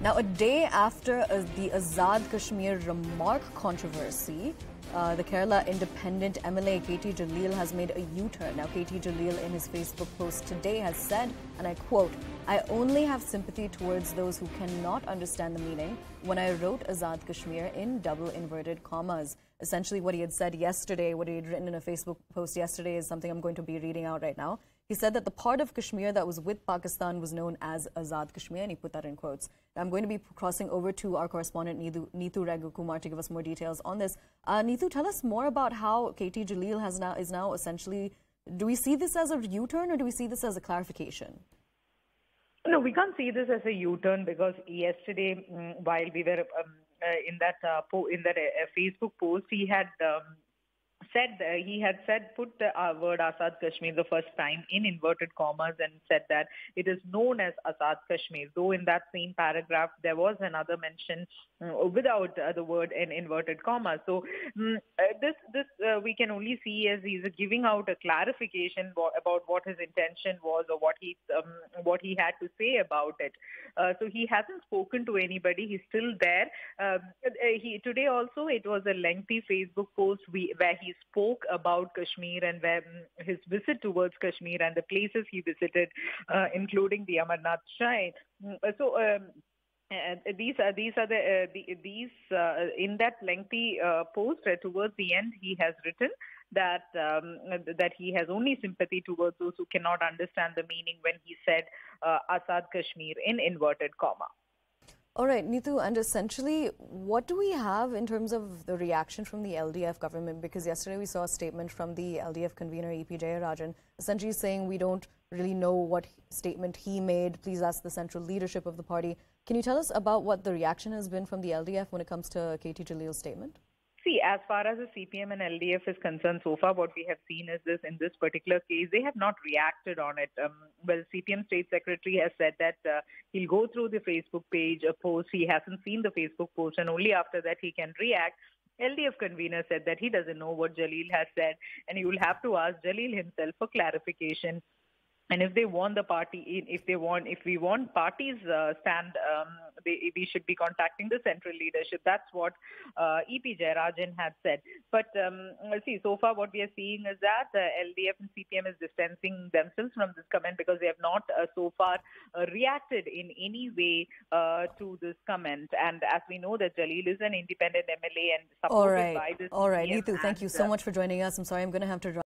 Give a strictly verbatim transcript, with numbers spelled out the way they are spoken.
Now, a day after uh, the Azad Kashmir remark controversy, uh, the Kerala independent M L A K T Jaleel has made a U-turn. Now, K T Jaleel in his Facebook post today has said, and I quote, "I only have sympathy towards those who cannot understand the meaning when I wrote Azad Kashmir in double inverted commas." Essentially what he had said yesterday, what he had written in a Facebook post yesterday is something I'm going to be reading out right now. He said that the part of Kashmir that was with Pakistan was known as Azad Kashmir, and he put that in quotes. I'm going to be crossing over to our correspondent Neetu, Neetu Raghu Kumar to give us more details on this. Uh, Neetu, tell us more about how K T Jaleel has now, is now essentially, do we see this as a U-turn or do we see this as a clarification? No, we can't see this as a U-turn because yesterday, um, while we were um, uh, in that uh, po in that uh, Facebook post, he had um, said uh, he had said put the uh, word Azad Kashmir the first time in inverted commas and said that it is known as Azad Kashmir. Though in that same paragraph there was another mention uh, without uh, the word in inverted commas. So um, uh, this this uh, we can only see as he's giving out a clarification about what his intention was or what he um, what he had to say about it. Uh, so he hasn't spoken to anybody. He's still there. Uh, he today also it was a lengthy Facebook post we, where he spoke about Kashmir and where, um, his visit towards Kashmir and the places he visited, uh, including the Amarnath shrine. So um, these are these are the, uh, the these uh, in that lengthy uh, post uh, towards the end he has written that um, that he has only sympathy towards those who cannot understand the meaning when he said uh, Azad Kashmir in inverted comma. All right, Neetu, and essentially, what do we have in terms of the reaction from the L D F government? Because yesterday we saw a statement from the L D F convener, E P Jayarajan, essentially saying we don't really know what statement he made. Please ask the central leadership of the party. Can you tell us about what the reaction has been from the L D F when it comes to K T Jaleel's statement? See, as far as the C P M and L D F is concerned, so far what we have seen is this, in this particular case, they have not reacted on it. Um, well, C P M State Secretary has said that uh, he'll go through the Facebook page, a post. He hasn't seen the Facebook post, and only after that he can react. L D F convener said that he doesn't know what Jaleel has said, and he will have to ask Jaleel himself for clarification. And if they want the party, if they want, if we want parties uh, stand, um, they, we should be contacting the central leadership. That's what uh, E P Jayarajan had said. But um, see, so far what we are seeing is that uh, L D F and C P M is distancing themselves from this comment because they have not uh, so far uh, reacted in any way uh, to this comment. And as we know that Jaleel is an independent M L A and supported all right. by this. All right, Neetu, thank you so much for joining us. I'm sorry, I'm going to have to run.